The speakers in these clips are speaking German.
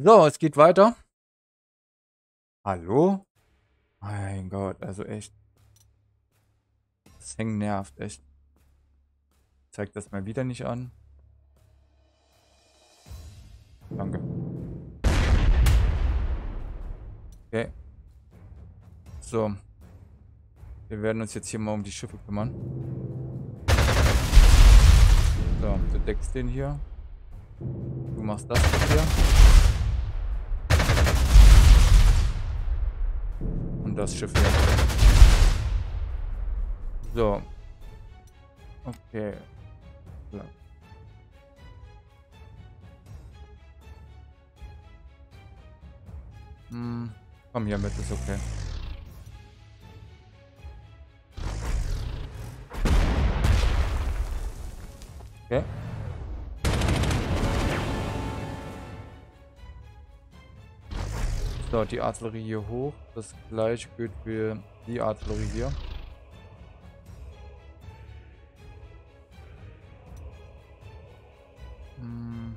So, es geht weiter. Hallo? Mein Gott, also echt. Das Hängen nervt, echt. Ich zeig das mal wieder nicht an. Danke. Okay. So. Wir werden uns jetzt hier mal um die Schiffe kümmern. So, du deckst den hier. Du machst das hier. Und das Schiff hier. So. Okay. So. Hm, komm hier mit, ist okay. Okay. So, die Artillerie hier hoch. Das gleiche gilt für die Artillerie hier. Hm.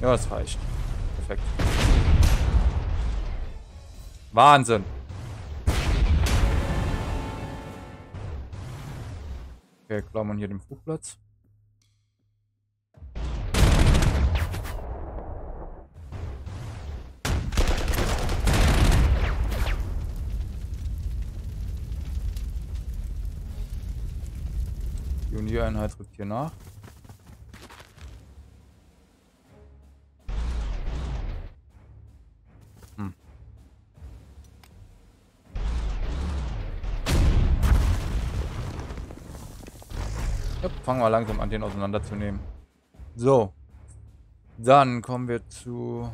Ja, das reicht. Perfekt. Wahnsinn. Okay, klammern hier den Flugplatz. Die Uniereinheit rückt hier nach. Fangen wir langsam an, den auseinanderzunehmen. So. Dann kommen wir zu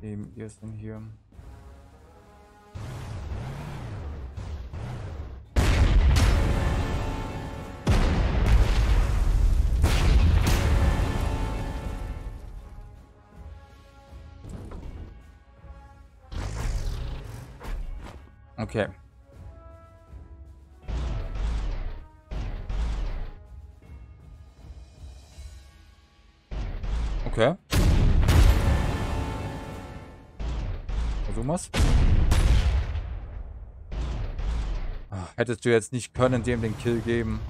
dem ersten hier. Okay. Okay. Versuchen wir's. Hättest du jetzt nicht können, dem den Kill geben.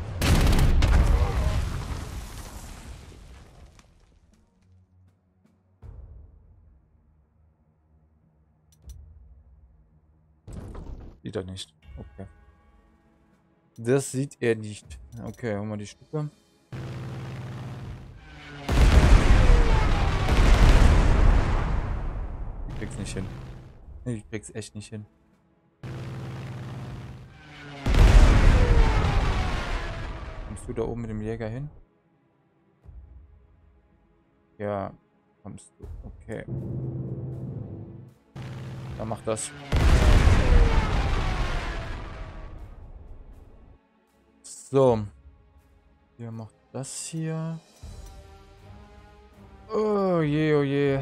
Sieht er nicht. Okay. Das sieht er nicht. Okay, holen wir die Stücke. Ich krieg's nicht hin. Ich krieg's echt nicht hin. Kommst du da oben mit dem Jäger hin? Ja, kommst du. Okay. Dann mach das. So. Hier macht das hier. Oh je, oh je.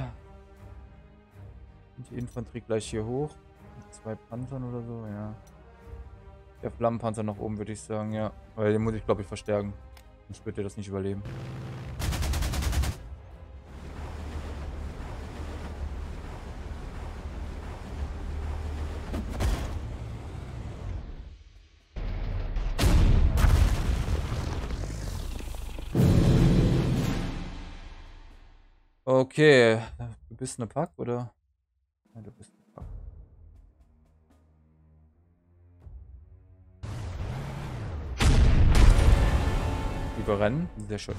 Die Infanterie gleich hier hoch. Mit 2 Panzern oder so, ja. Der Flammenpanzer nach oben, würde ich sagen, ja. Aber den muss ich, glaube ich, verstärken. Sonst wird er das nicht überleben. Okay. Du bist eine Pack, oder? Ja, du bist gefangen. Überrennen, sehr schön.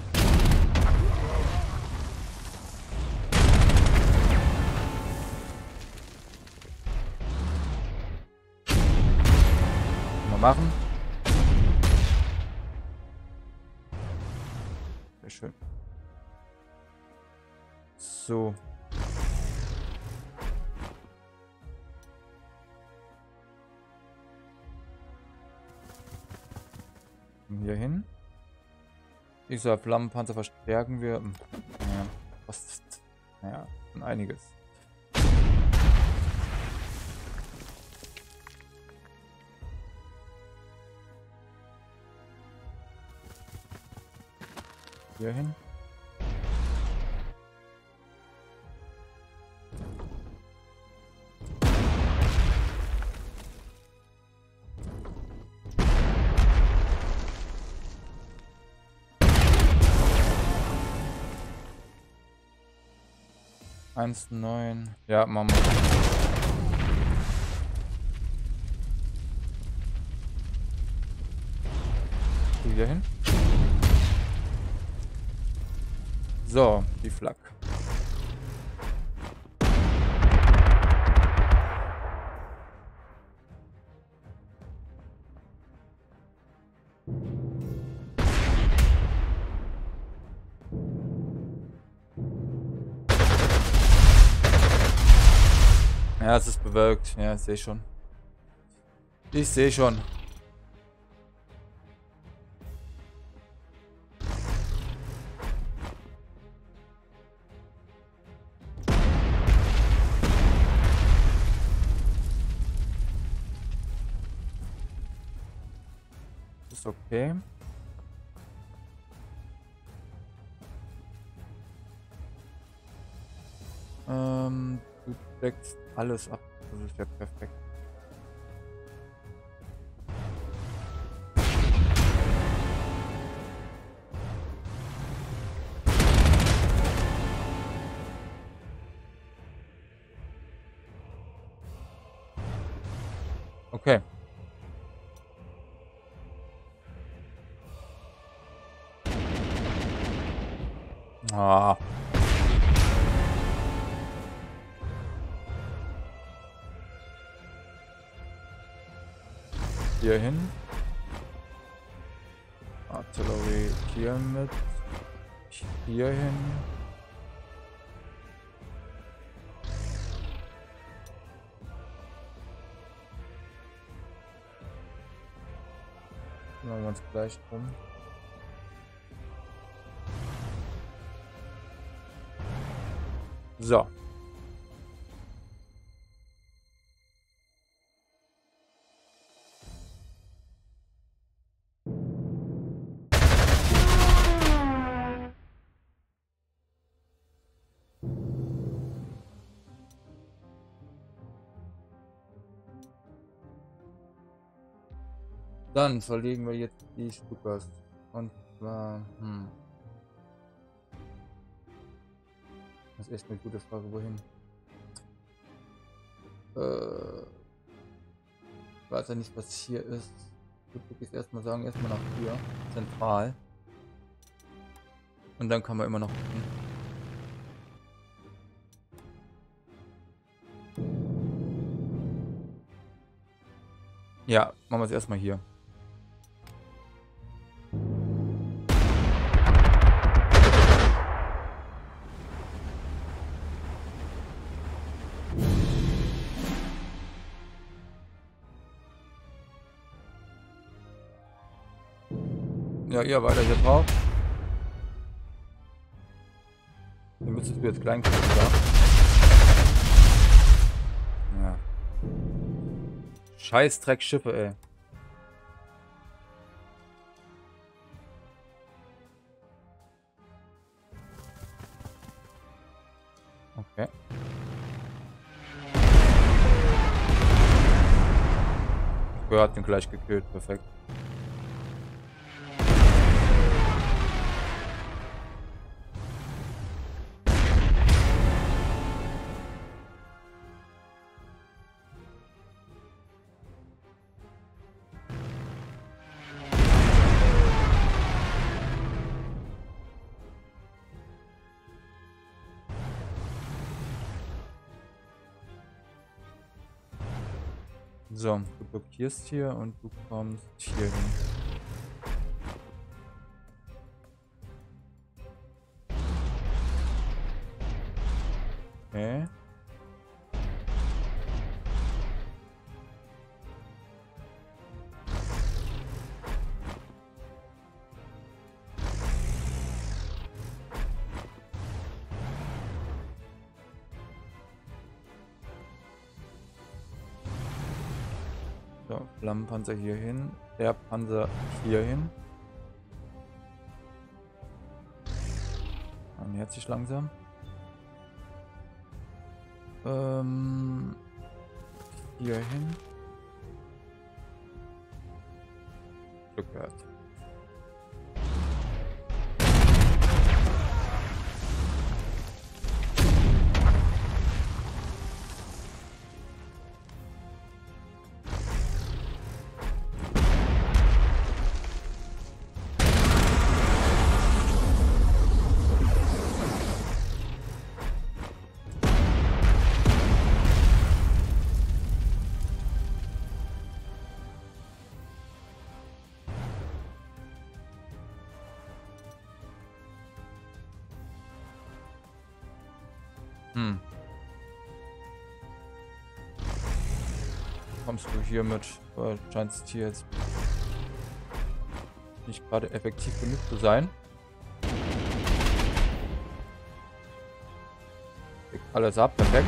Mal machen. Sehr schön. So. Hier hin. Dieser Flammenpanzer verstärken wir. Naja, fast. Naja, einiges. hier hin. Ja, machen wir. Die wieder hin. So, die Flak. Ja, es ist bewölkt. Ja, ich sehe schon. Ich sehe schon. Ist okay. Du deckst alles ab. Das ist ja perfekt. Okay. Ah. Hier hin. Artillerie hier mit. Hier hin. Machen wir uns gleich drum. So. Dann verlegen wir jetzt die Stukas und zwar, das ist echt eine gute Frage, wohin? Ich weiß ja nicht, was hier ist. Ich würde jetzt erstmal sagen, erstmal nach hier, zentral. Und dann kann man immer noch gucken. Ja, machen wir es erstmal hier. Ja, ihr weiter hier drauf. Ihr müsstet jetzt klein kriegen, oder? Ja. Scheiß Dreckschiffe, ey. Okay. Er hat den gleich gekillt, perfekt. So, du blockierst hier und du kommst hier hin. Okay. Flammenpanzer hier hin, der Panzer hier hin. vermehrt sich langsam. Hier hin. Rückwärts. Kommst du hier mit? Weil scheinst hier jetzt nicht gerade effektiv genug zu sein. Deckt alles ab, perfekt.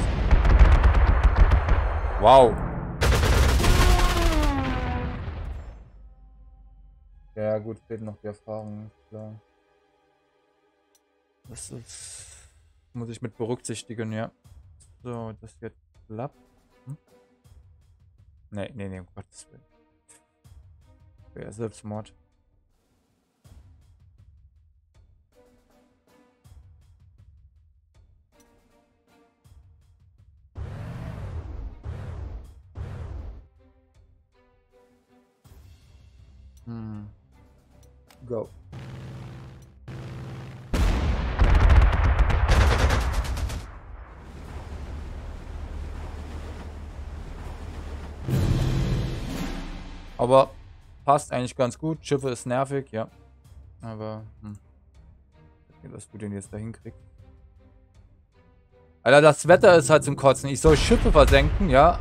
Wow. Ja gut, fehlt noch die Erfahrung. Klar. Das ist, muss ich mit berücksichtigen, ja. So, das wird klappt. Hm? Nee, um Gottes Willen. Wäre Selbstmord. Go. Aber passt eigentlich ganz gut. Schiffe ist nervig, ja. Aber, was du denn jetzt da hinkriegst. Alter, das Wetter ist halt zum Kotzen. Ich soll Schiffe versenken, ja.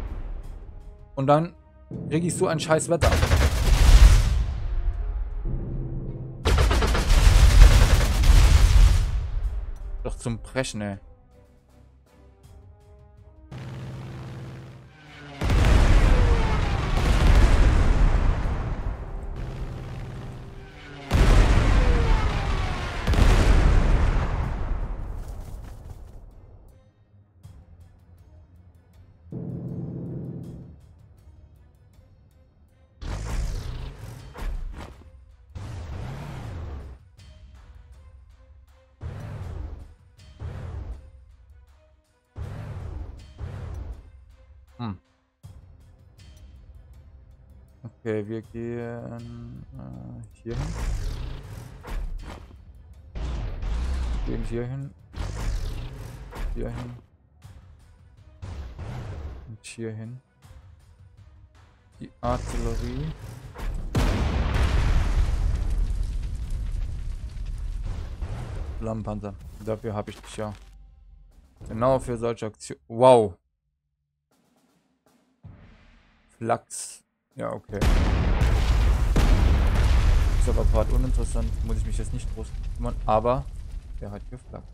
Und dann krieg ich so ein scheiß Wetter ab. Doch zum Brechen, ey. Okay, wir gehen hier hin. Wir gehen hier hin. Hier hin. Und hier hin. Die Artillerie. Flammenpanzer. Dafür habe ich dich ja. Genau für solche Aktionen. Wow. Flachs. Ja, okay. Ist aber gerade uninteressant, muss ich mich jetzt nicht groß kümmern, aber der hat geflaggt.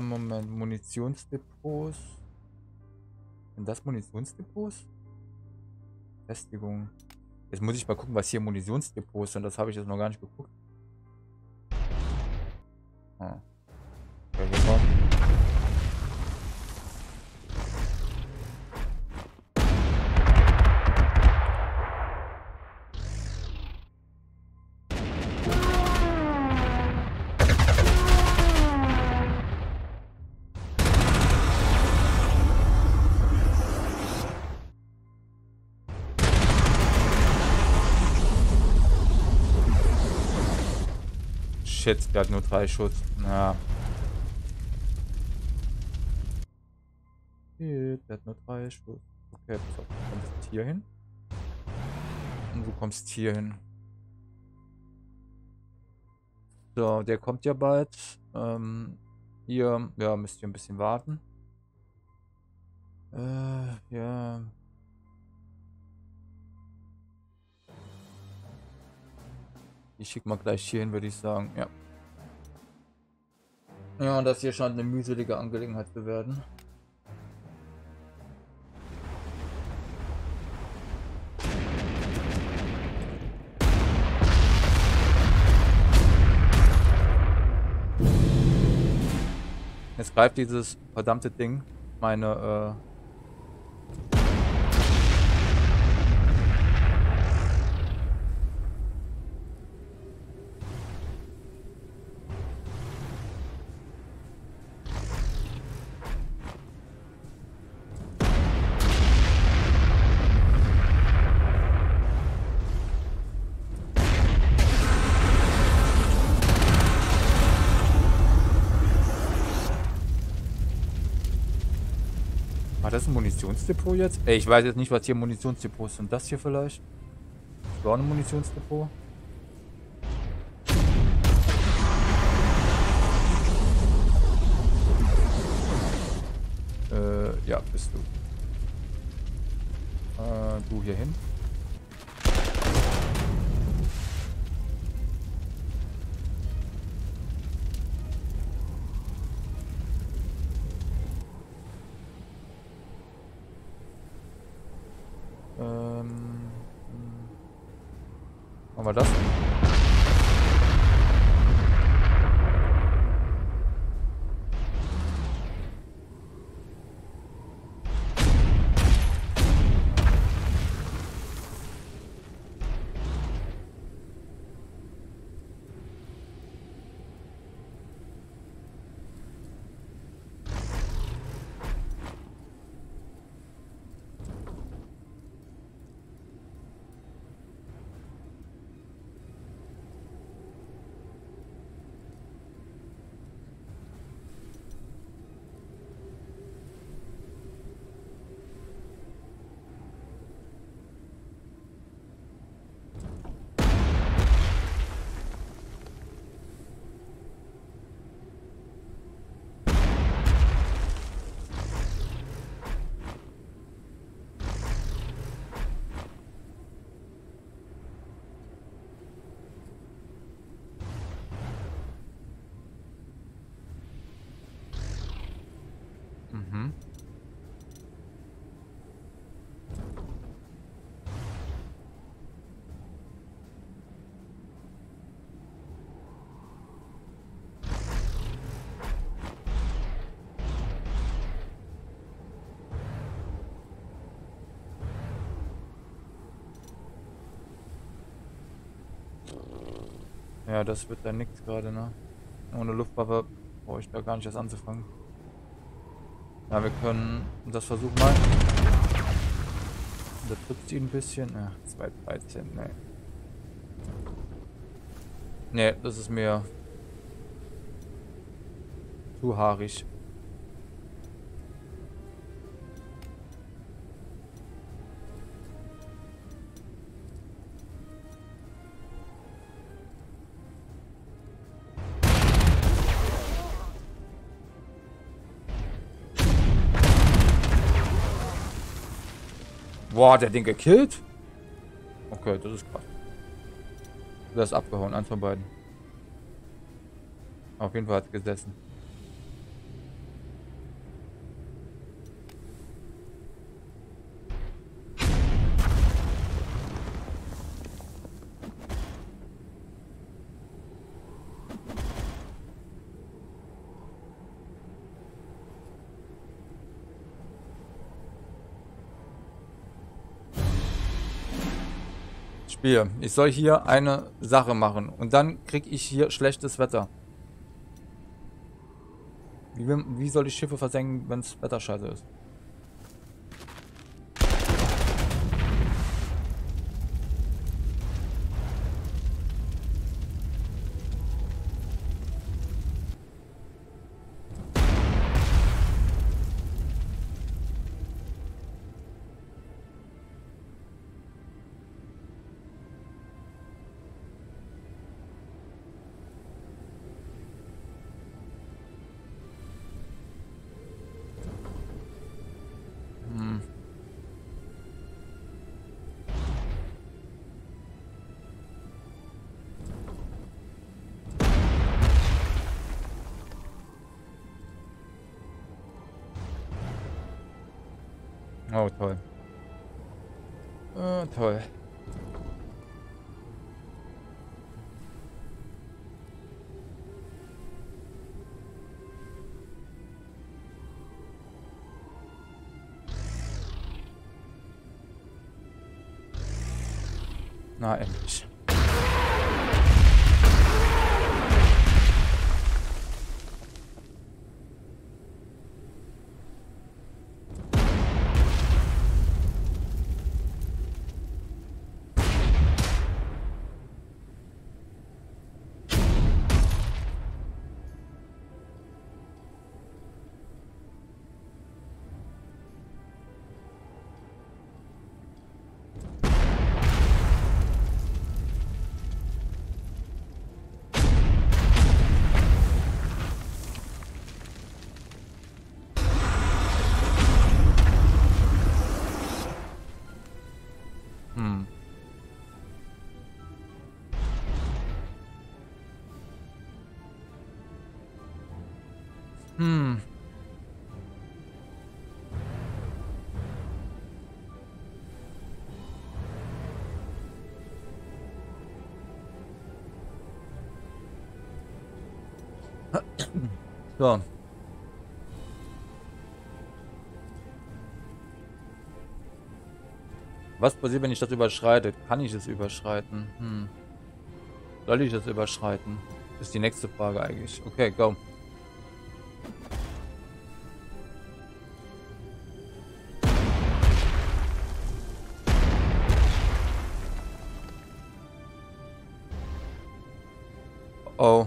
Moment, Munitionsdepots. Sind das Munitionsdepots? Festigung. Jetzt muss ich mal gucken, was hier Munitionsdepots sind. Das habe ich jetzt noch gar nicht geguckt. Ah. Okay, jetzt gerade nur 3 Schuss. Ja. Der hat nur 3 Schuss. Okay, pass auf. Kommt hier hin. und du kommst hier hin. So, der kommt ja bald. Ihr, ja, müsst ihr ein bisschen warten. Ja. Ich schicke mal gleich hier hin, würde ich sagen, ja. Ja, und das hier scheint eine mühselige Angelegenheit zu werden. Jetzt greift dieses verdammte Ding meine, das ist ein Munitionsdepot jetzt? Ey, ich weiß jetzt nicht, was hier Munitionsdepots sind. Das hier vielleicht? Das war ein Munitionsdepot. Ja, bist du. Du hier hin. Machen wir das? Ja, das wird dann nichts gerade, ne? Ohne Luftwaffe brauche ich da gar nicht erst anzufangen. Ja, wir können das versuchen mal. Da trifft ihn ein bisschen. Ja, 213, ne. Ne, das ist mir zu haarig. Boah, der Ding gekillt? Okay, das ist krass. Das ist abgehauen, eins von beiden. Auf jeden Fall hat es gesessen. Spiel. Ich soll hier eine Sache machen und dann kriege ich hier schlechtes Wetter. Wie soll ich Schiffe versenken, wenn das Wetter scheiße ist? Oh, toll. Oh, toll. Na, endlich. So. Was passiert, wenn ich das überschreite? Kann ich es überschreiten? Hm. Soll ich das überschreiten? Ist die nächste Frage eigentlich. Okay, go. Oh.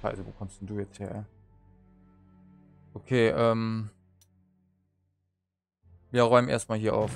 Scheiße, wo kommst denn du jetzt her? Okay, wir räumen erstmal hier auf.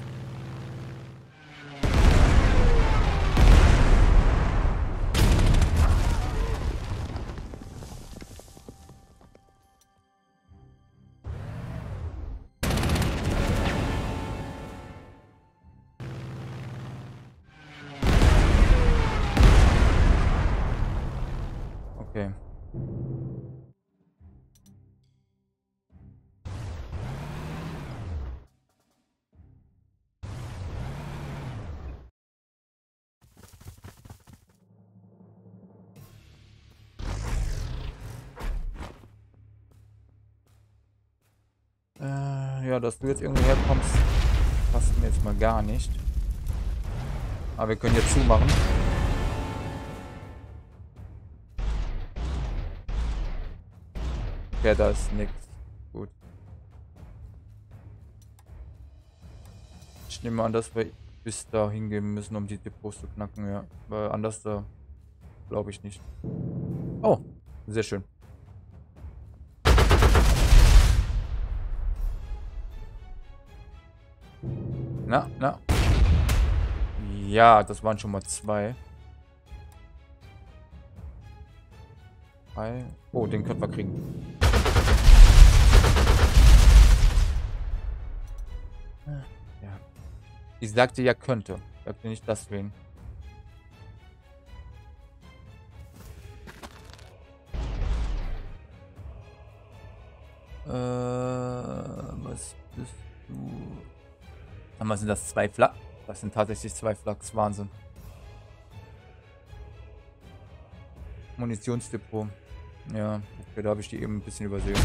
Ja, dass du jetzt irgendwie herkommst, passt mir jetzt mal gar nicht. Aber wir können jetzt zumachen. Ja, da ist nichts. Gut. Ich nehme an, dass wir bis da hingehen müssen, um die Depots zu knacken, ja. Weil anders da glaube ich nicht. Oh, sehr schön. Na, na. Ja, das waren schon mal zwei. Oh, den können wir kriegen. Ja. Ich sagte ja könnte. Ich sagte nicht deswegen. Was bist du? Aber sind das zwei Flak? Das sind tatsächlich zwei Flaks. Wahnsinn. Munitionsdepot. Ja, okay, da habe ich die eben ein bisschen übersehen.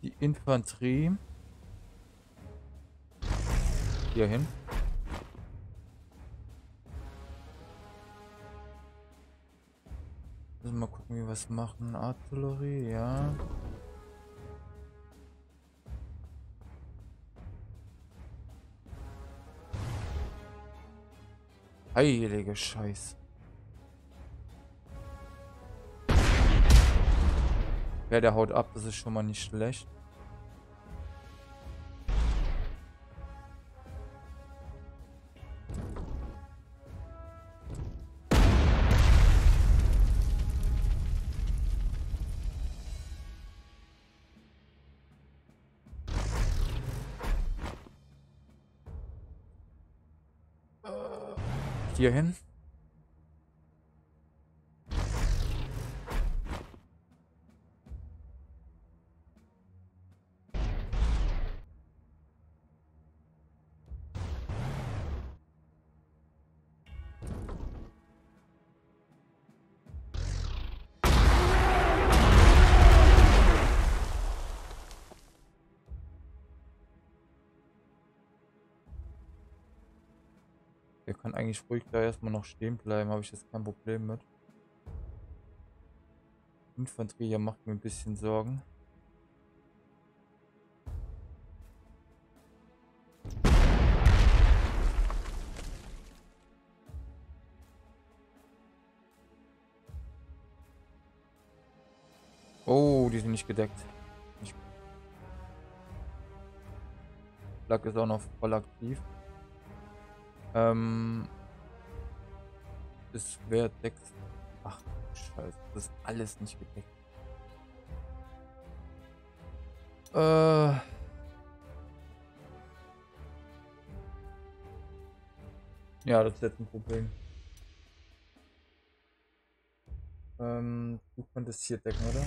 Die Infanterie hier hin. Also mal gucken, wie wir was machen. Artillerie, ja. Heilige Scheiße. Ja, der haut ab, das ist schon mal nicht schlecht. Hier hin. Der kann eigentlich ruhig da erstmal noch stehen bleiben, habe ich jetzt kein Problem mit. Infanterie hier macht mir ein bisschen Sorgen. Oh, die sind nicht gedeckt. Flak ist auch noch voll aktiv. Das wäre Dex. Ach, Scheiße. Das ist alles nicht gedeckt. Ja, das ist jetzt ein Problem. Du könntest hier decken, oder?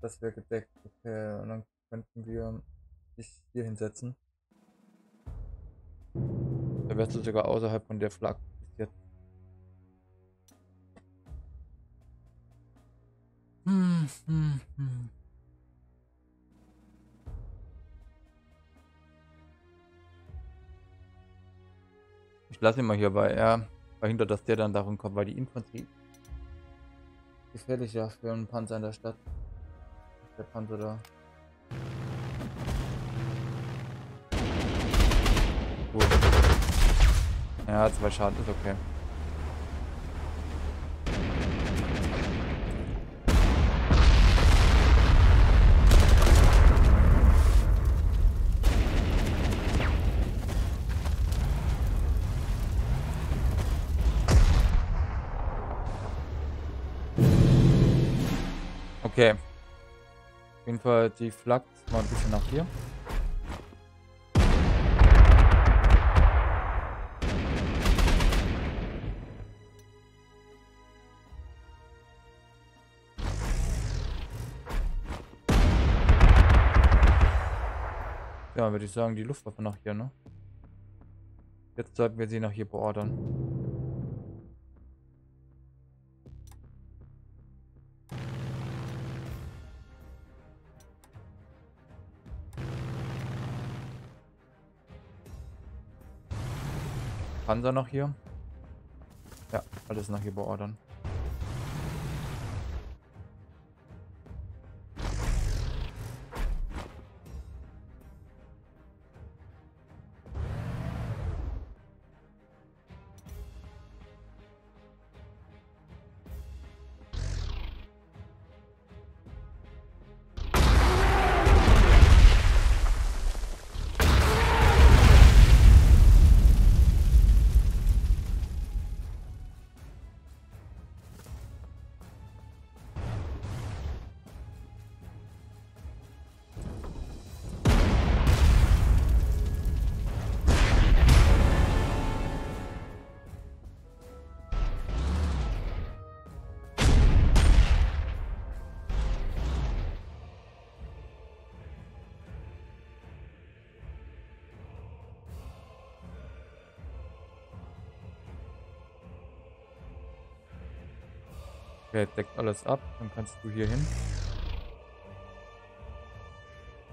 Das wäre gedeckt. Okay, und dann könnten wir dich hier hinsetzen. Da wärst du sogar außerhalb von der Flak bis jetzt. Ich lasse ihn mal hier, weil er verhindert, dass der dann darum kommt, weil die Infanterie gefährlicher für einen Panzer in der Stadt. Der Panzer da. Gut. Ja, 2 Schaden ist okay. Okay. Auf jeden Fall die Flak mal ein bisschen nach hier. Ja, würde ich sagen, die Luftwaffe nach hier, ne? Jetzt sollten wir sie nach hier beordern. Panzer noch hier. Ja, alles nach hier beordern. Okay, deckt alles ab, dann kannst du hier hin.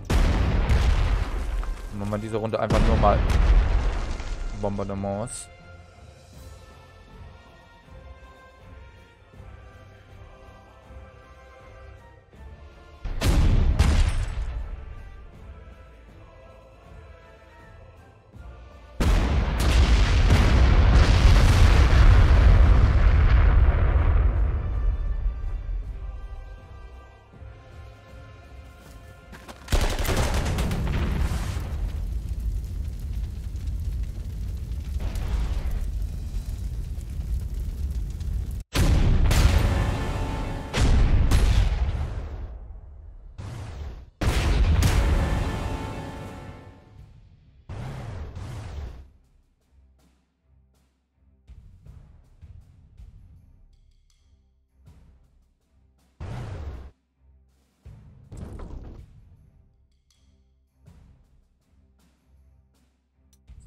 Dann machen wir diese Runde einfach nur mal Bombardements.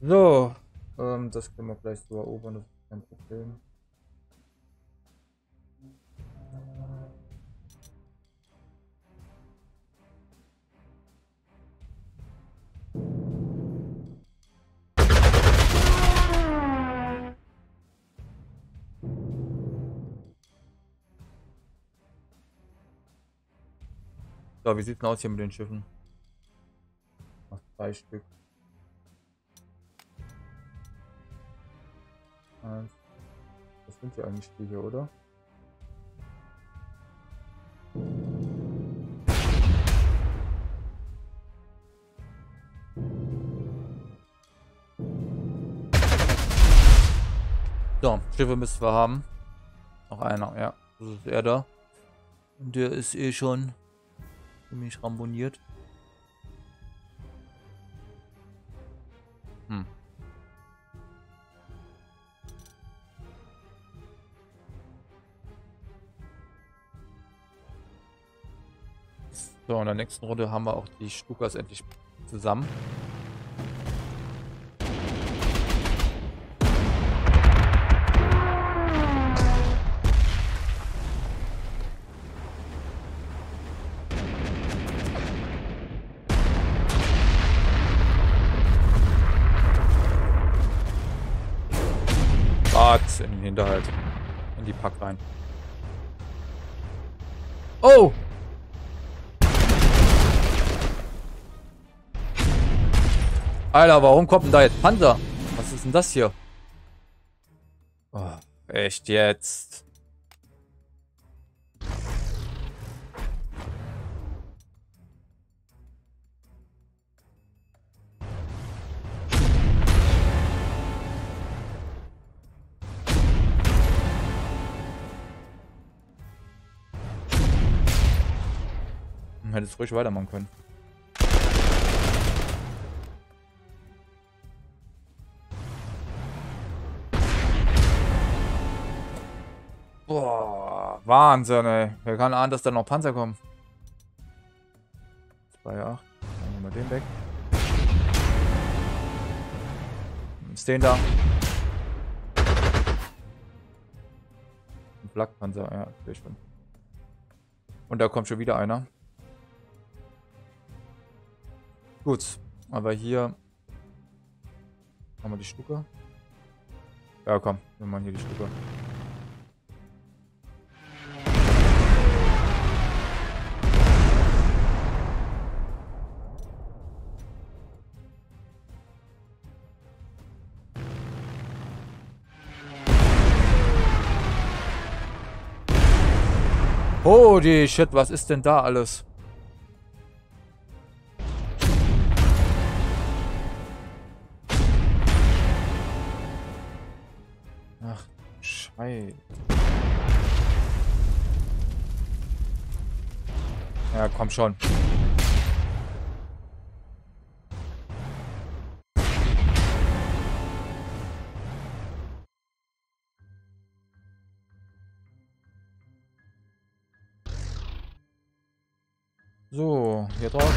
So, das können wir gleich so erobern, das ist kein Problem. So, wie sieht's denn aus hier mit den Schiffen? Noch 3 Stück. 1. Das sind ja eigentlich die hier, oder? So, Schiffe müssen wir haben. Noch einer, ja. Das ist er da. Und der ist eh schon ziemlich ramponiert. So, in der nächsten Runde haben wir auch die Stukas endlich zusammen. In den Hinterhalt. In die Pack rein. Oh! Alter, warum kommt denn da jetzt Panzer? Was ist denn das hier? Oh, echt jetzt? Hätte es ruhig weitermachen können. Boah, Wahnsinn, ey. Wer kann ahnen, dass da noch Panzer kommen? 2,8. Dann nehmen wir den weg. Ist den da. Ein Flakpanzer, ja, sehe ich schon. Und da kommt schon wieder einer. Gut, aber hier haben wir die Stuka. Ja, komm, wir machen hier die Stuka. Holy shit, was ist denn da alles? Ach, Scheiße. Ja, komm schon. So, hier drauf.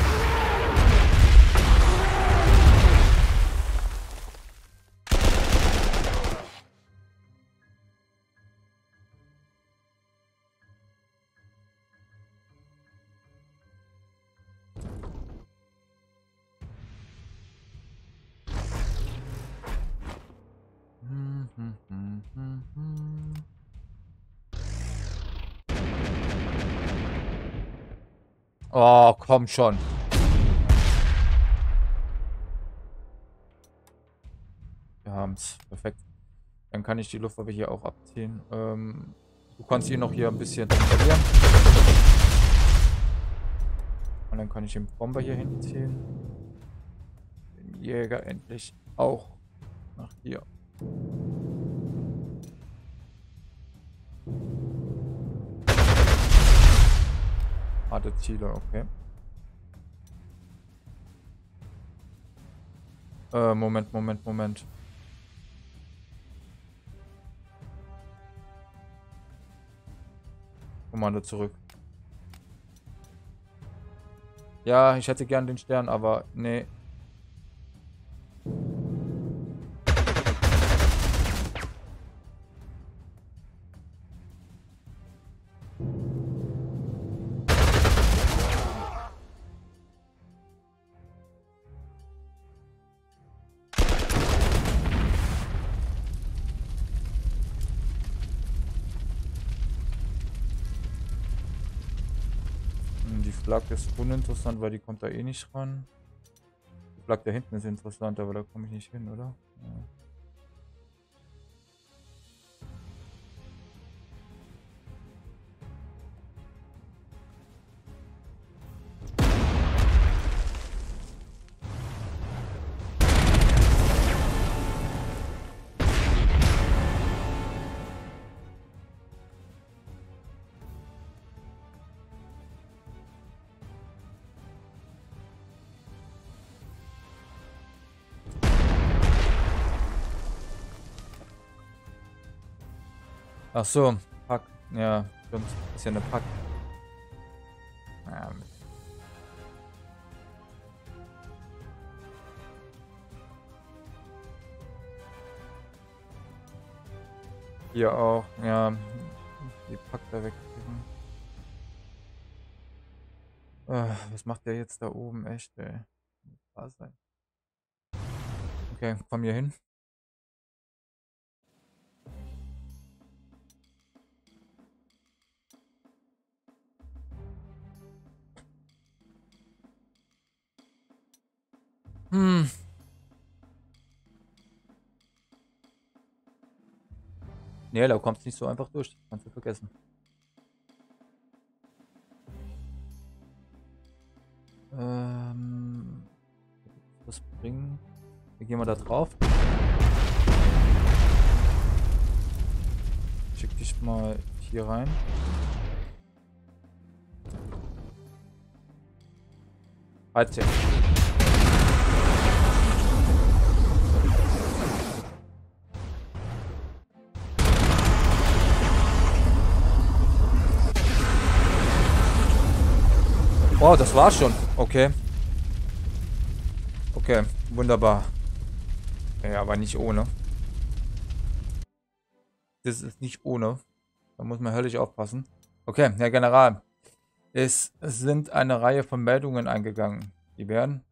Oh, komm schon. Wir haben's. Perfekt. Dann kann ich die Luftwaffe hier auch abziehen. Du kannst ihn noch hier ein bisschen verlieren. Und dann kann ich den Bomber hier hinziehen. Den Jäger endlich auch nach hier. Harte Ziele, okay. Moment. Kommando zurück. Ja, ich hätte gern den Stern, aber nee. Flak ist uninteressant, weil die kommt da eh nicht ran. Die Flak da hinten ist interessant, aber da komme ich nicht hin, oder? Ja. Ach so, Pack. Ja, stimmt. Ist ja eine Pack. Ja, hier auch, ja. Die Pack da wegkriegen. Was macht der jetzt da oben? Echt, ey. Spaß sein. Okay, komm hier hin. Nee, da kommst du nicht so einfach durch. Kannst du vergessen. Was bringen? Wir gehen mal da drauf. Schick dich mal hier rein. Halt ja. Oh, das war's schon. Okay. Okay, wunderbar. Ja, aber nicht ohne. Das ist nicht ohne. Da muss man höllisch aufpassen. Okay, Herr General. Es sind eine Reihe von Meldungen eingegangen. Die werden.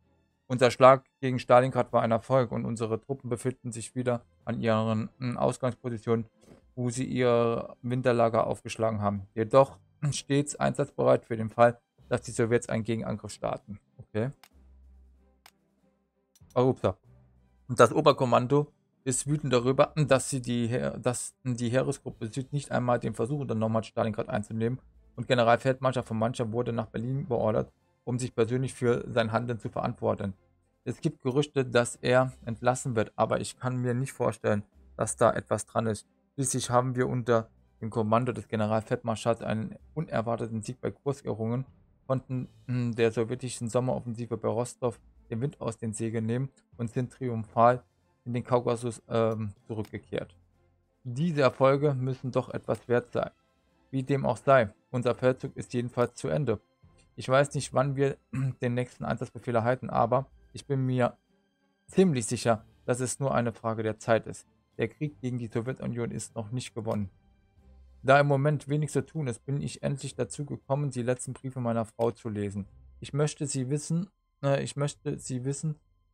Unser Schlag gegen Stalingrad war ein Erfolg und unsere Truppen befinden sich wieder an ihren Ausgangspositionen, wo sie ihr Winterlager aufgeschlagen haben. Jedoch stets einsatzbereit für den Fall, dass die Sowjets einen Gegenangriff starten. Okay. Oh, ups. Und das Oberkommando ist wütend darüber, dass die Heeresgruppe Süd nicht einmal den Versuch unternommen hat, Stalingrad einzunehmen. Und Generalfeldmarschall von Manstein wurde nach Berlin beordert, um sich persönlich für sein Handeln zu verantworten. Es gibt Gerüchte, dass er entlassen wird, aber ich kann mir nicht vorstellen, dass da etwas dran ist. Schließlich haben wir unter dem Kommando des Generalfeldmarschalls einen unerwarteten Sieg bei Kursk errungen, konnten der sowjetischen Sommeroffensive bei Rostow den Wind aus den Segeln nehmen und sind triumphal in den Kaukasus zurückgekehrt. Diese Erfolge müssen doch etwas wert sein. Wie dem auch sei, unser Feldzug ist jedenfalls zu Ende. Ich weiß nicht, wann wir den nächsten Einsatzbefehl erhalten, aber ich bin mir ziemlich sicher, dass es nur eine Frage der Zeit ist. Der Krieg gegen die Sowjetunion ist noch nicht gewonnen. Da im Moment wenig zu tun ist, bin ich endlich dazu gekommen, die letzten Briefe meiner Frau zu lesen. Ich möchte sie wissen,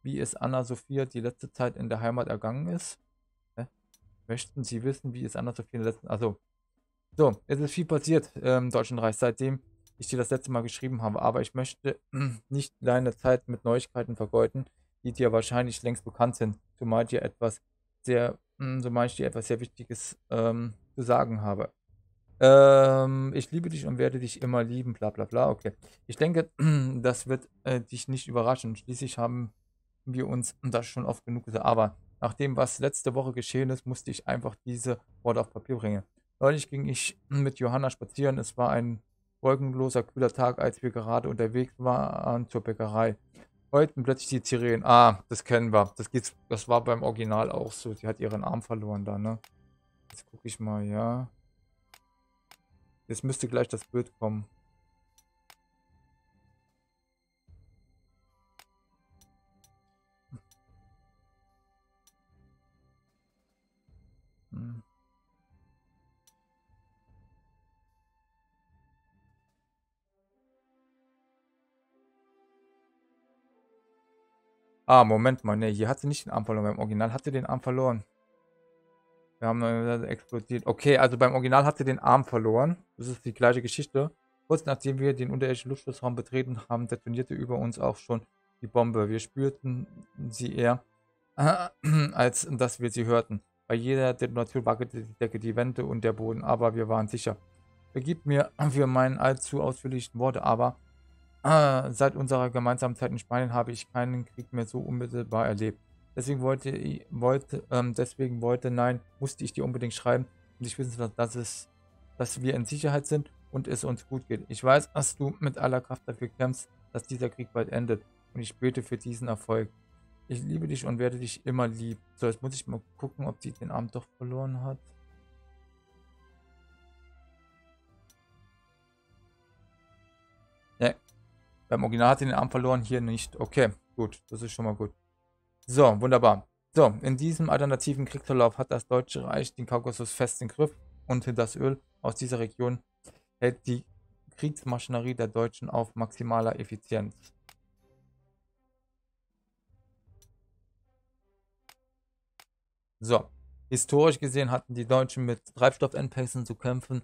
wie es Anna-Sophia die letzte Zeit in der Heimat ergangen ist. Möchten Sie wissen, wie es Anna-Sophia in der letzten... Also, so, es ist viel passiert im Deutschen Reich, seitdem ich dir das letzte Mal geschrieben habe. Aber ich möchte nicht deine Zeit mit Neuigkeiten vergeuden, die dir wahrscheinlich längst bekannt sind, zumal ich dir etwas sehr Wichtiges zu sagen habe. Ich liebe dich und werde dich immer lieben, bla bla bla, okay. Ich denke, das wird dich nicht überraschen. Schließlich haben wir uns das schon oft genug gesagt. Aber nach dem, was letzte Woche geschehen ist, musste ich einfach diese Worte auf Papier bringen. Neulich ging ich mit Johanna spazieren. Es war ein wolkenloser, kühler Tag, als wir gerade unterwegs waren zur Bäckerei. Heute plötzlich die Sirenen. Ah, das kennen wir. Das war beim Original auch so. Sie hat ihren Arm verloren da, ne? Jetzt gucke ich mal, ja. Jetzt müsste gleich das Bild kommen. Ah, Moment mal, ne, hier hat sie nicht den Arm verloren. Beim Original hat sie den Arm verloren. Wir haben explodiert. Okay, also beim Original hat sie den Arm verloren. Das ist die gleiche Geschichte. Kurz nachdem wir den unterirdischen Luftschutzraum betreten haben, detonierte über uns auch schon die Bombe. Wir spürten sie eher, als dass wir sie hörten. Bei jeder Detonation wackelte die Decke, die Wände und der Boden, aber wir waren sicher. Vergib mir für meine allzu ausführlichen Worte, aber seit unserer gemeinsamen Zeit in Spanien habe ich keinen Krieg mehr so unmittelbar erlebt. Deswegen musste ich dir unbedingt schreiben, und ich wissen, dass wir in Sicherheit sind und es uns gut geht. Ich weiß, dass du mit aller Kraft dafür kämpfst, dass dieser Krieg bald endet, und ich bete für diesen Erfolg. Ich liebe dich und werde dich immer lieb. So, jetzt muss ich mal gucken, ob sie den Abend doch verloren hat. Ne, beim Original hat sie den Abend verloren, hier nicht. Okay, gut, das ist schon mal gut. So, wunderbar. So, in diesem alternativen Kriegsverlauf hat das Deutsche Reich den Kaukasus fest im Griff, und das Öl aus dieser Region hält die Kriegsmaschinerie der Deutschen auf maximaler Effizienz. So, historisch gesehen hatten die Deutschen mit Treibstoffengpässen zu kämpfen,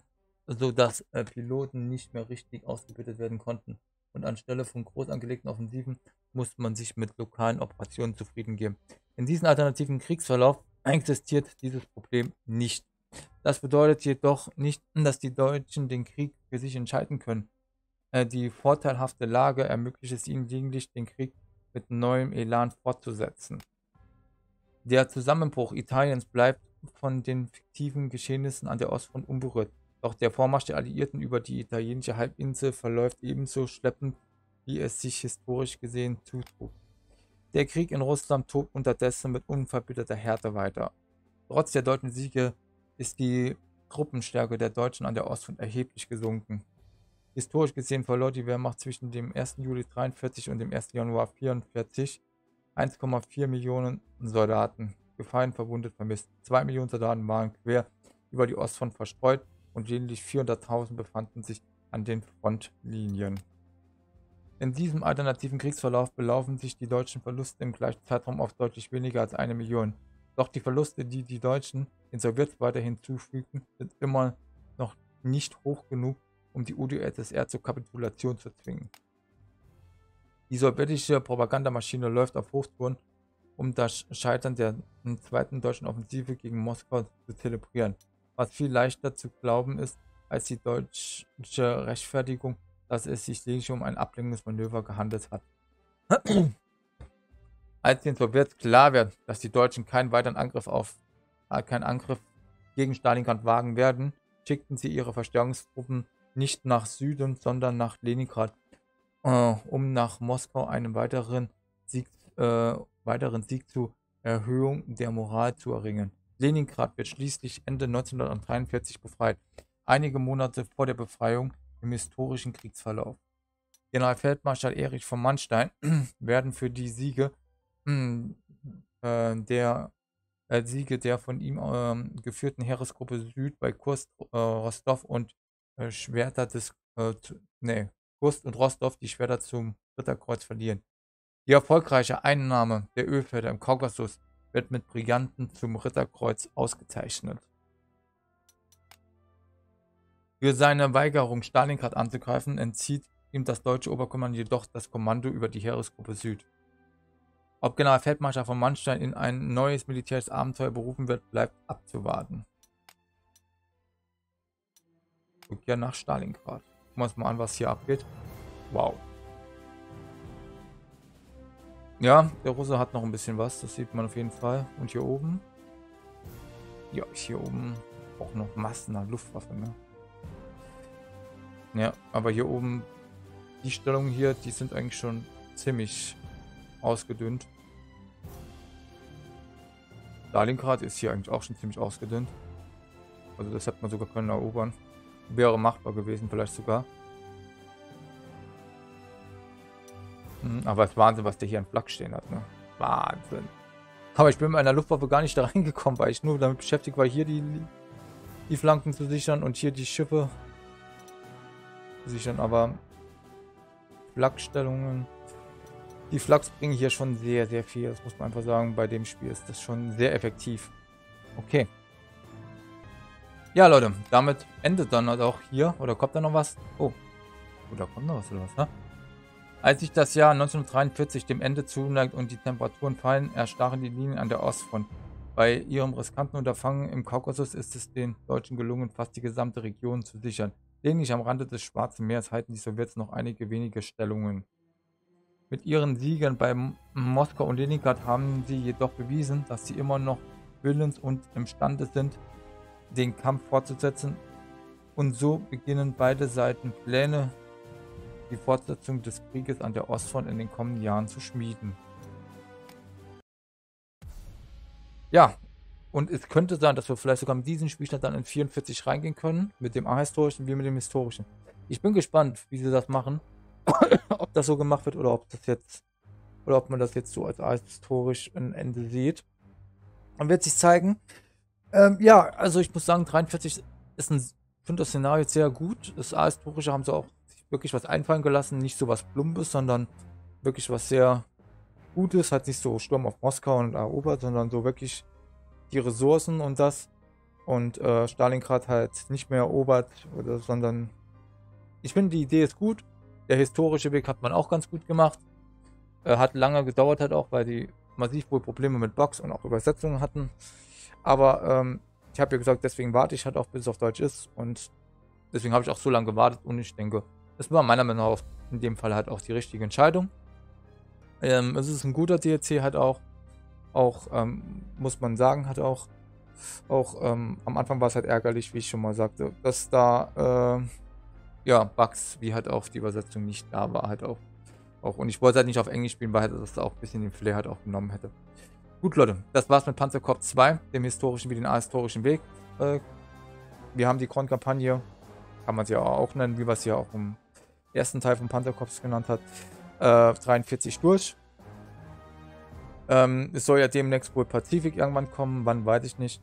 sodass Piloten nicht mehr richtig ausgebildet werden konnten. Und anstelle von groß angelegten Offensiven musste man sich mit lokalen Operationen zufrieden geben. In diesem alternativen Kriegsverlauf existiert dieses Problem nicht. Das bedeutet jedoch nicht, dass die Deutschen den Krieg für sich entscheiden können. Die vorteilhafte Lage ermöglicht es ihnen lediglich, den Krieg mit neuem Elan fortzusetzen. Der Zusammenbruch Italiens bleibt von den fiktiven Geschehnissen an der Ostfront unberührt. Doch der Vormarsch der Alliierten über die italienische Halbinsel verläuft ebenso schleppend, wie es sich historisch gesehen zutrug. Der Krieg in Russland tobt unterdessen mit unverbitterter Härte weiter. Trotz der deutschen Siege ist die Truppenstärke der Deutschen an der Ostfront erheblich gesunken. Historisch gesehen verlor die Wehrmacht zwischen dem 1. Juli 1943 und dem 1. Januar 1944 1,4 Millionen Soldaten, gefallen, verwundet, vermisst. 2 Millionen Soldaten waren quer über die Ostfront verstreut, und lediglich 400.000 befanden sich an den Frontlinien. In diesem alternativen Kriegsverlauf belaufen sich die deutschen Verluste im gleichen Zeitraum auf deutlich weniger als 1 Million. Doch die Verluste, die die Deutschen den Sowjets weiter hinzufügten, sind immer noch nicht hoch genug, um die UdSSR zur Kapitulation zu zwingen. Die sowjetische Propagandamaschine läuft auf Hochtouren, um das Scheitern der zweiten deutschen Offensive gegen Moskau zu zelebrieren, was viel leichter zu glauben ist als die deutsche Rechtfertigung, dass es sich lediglich um ein Ablenkungsmanöver gehandelt hat. Als den Sowjets klar wird, dass die Deutschen keinen weiteren Angriff gegen Stalingrad wagen werden, schickten sie ihre Verstärkungstruppen nicht nach Süden, sondern nach Leningrad, um nach Moskau einen weiteren Sieg zur Erhöhung der Moral zu erringen. Leningrad wird schließlich Ende 1943 befreit, einige Monate vor der Befreiung im historischen Kriegsverlauf. Generalfeldmarschall Erich von Manstein werden für die Siege der von ihm geführten Heeresgruppe Süd bei Kursk und Rostov die Schwerter zum Ritterkreuz verlieren. Die erfolgreiche Einnahme der Ölfelder im Kaukasus wird mit Brillanten zum Ritterkreuz ausgezeichnet. Für seine Weigerung, Stalingrad anzugreifen, entzieht ihm das deutsche Oberkommando jedoch das Kommando über die Heeresgruppe Süd. Ob Generalfeldmarschall von Manstein in ein neues militärisches Abenteuer berufen wird, bleibt abzuwarten. Rückkehr nach Stalingrad. Gucken wir uns mal an, was hier abgeht. Wow. Ja, der Russe hat noch ein bisschen was, das sieht man auf jeden Fall. Und hier oben? Ja, hier oben auch noch Massen an Luftwaffen. Ne? Ja, aber hier oben, die Stellungen hier, die sind eigentlich schon ziemlich ausgedünnt. Stalingrad ist hier eigentlich auch schon ziemlich ausgedünnt. Also das hätte man sogar können erobern. Wäre machbar gewesen, vielleicht sogar. Aber es ist Wahnsinn, was der hier an Flak stehen hat. Ne? Wahnsinn. Aber ich bin mit einer Luftwaffe gar nicht da reingekommen, weil ich nur damit beschäftigt war, hier die Flanken zu sichern und hier die Schiffe zu sichern. Aber Flakstellungen. Die Flaks bringen hier schon sehr, sehr viel. Das muss man einfach sagen, bei dem Spiel ist das schon sehr effektiv. Okay. Ja, Leute, damit endet dann halt auch hier. Oder kommt da noch was? Oh, Oh, da kommt noch was oder was, ne? Als sich das Jahr 1943 dem Ende zuneigt und die Temperaturen fallen, erstarren die Linien an der Ostfront. Bei ihrem riskanten Unterfangen im Kaukasus ist es den Deutschen gelungen, fast die gesamte Region zu sichern. Lediglich am Rande des Schwarzen Meeres halten die Sowjets noch einige wenige Stellungen. Mit ihren Siegen bei Moskau und Leningrad haben sie jedoch bewiesen, dass sie immer noch willens und imstande sind, den Kampf fortzusetzen. Und so beginnen beide Seiten Pläne, die Fortsetzung des Krieges an der Ostfront in den kommenden Jahren zu schmieden. Ja, und es könnte sein, dass wir vielleicht sogar mit diesem Spielstand dann in 44 reingehen können, mit dem ahistorischen wie mit dem historischen. Ich bin gespannt, wie sie das machen, ob das so gemacht wird oder ob das jetzt, oder ob man das jetzt so als ahistorisch ein Ende sieht. Dann wird sich zeigen. Ja, also ich muss sagen, 43 ist ein, finde das Szenario sehr gut. Das ahistorische haben sie auch wirklich was einfallen gelassen, nicht so was Plumpes, sondern wirklich was sehr Gutes, halt nicht so Sturm auf Moskau und erobert, sondern so wirklich die Ressourcen und das. Und Stalingrad halt nicht mehr erobert, oder, sondern ich finde, die Idee ist gut. Der historische Weg hat man auch ganz gut gemacht. Hat lange gedauert halt auch, weil die massiv wohl Probleme mit Bugs und auch Übersetzungen hatten. Aber ich habe ja gesagt, deswegen warte ich halt auch, bis es auf Deutsch ist. Und deswegen habe ich auch so lange gewartet und ich denke, das war meiner Meinung nach in dem Fall halt auch die richtige Entscheidung. Es ist ein guter DLC halt auch muss man sagen, hat auch am Anfang war es halt ärgerlich, wie ich schon mal sagte, dass da ja, Bugs, wie halt auch die Übersetzung nicht da war halt auch. Und ich wollte halt nicht auf Englisch spielen, weil halt das auch ein bisschen den Flair halt auch genommen hätte. Gut Leute, das war's mit Panzer Corps 2, dem historischen wie den ahistorischen Weg. Wir haben die Grundkampagne, kann man sie ja auch nennen, wie wir es ja auch im ersten Teil von Panzer Corps genannt hat. 43 durch. Es soll ja demnächst wohl Pazifik irgendwann kommen, wann weiß ich nicht.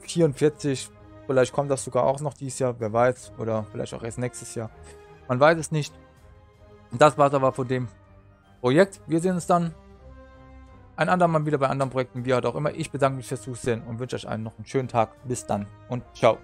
44, vielleicht kommt das sogar auch noch dieses Jahr, wer weiß, oder vielleicht auch erst nächstes Jahr. Man weiß es nicht. Das war es aber von dem Projekt. Wir sehen uns dann ein andermal wieder bei anderen Projekten, wie halt auch immer. Ich bedanke mich fürs Zusehen und wünsche euch allen noch einen schönen Tag. Bis dann und ciao.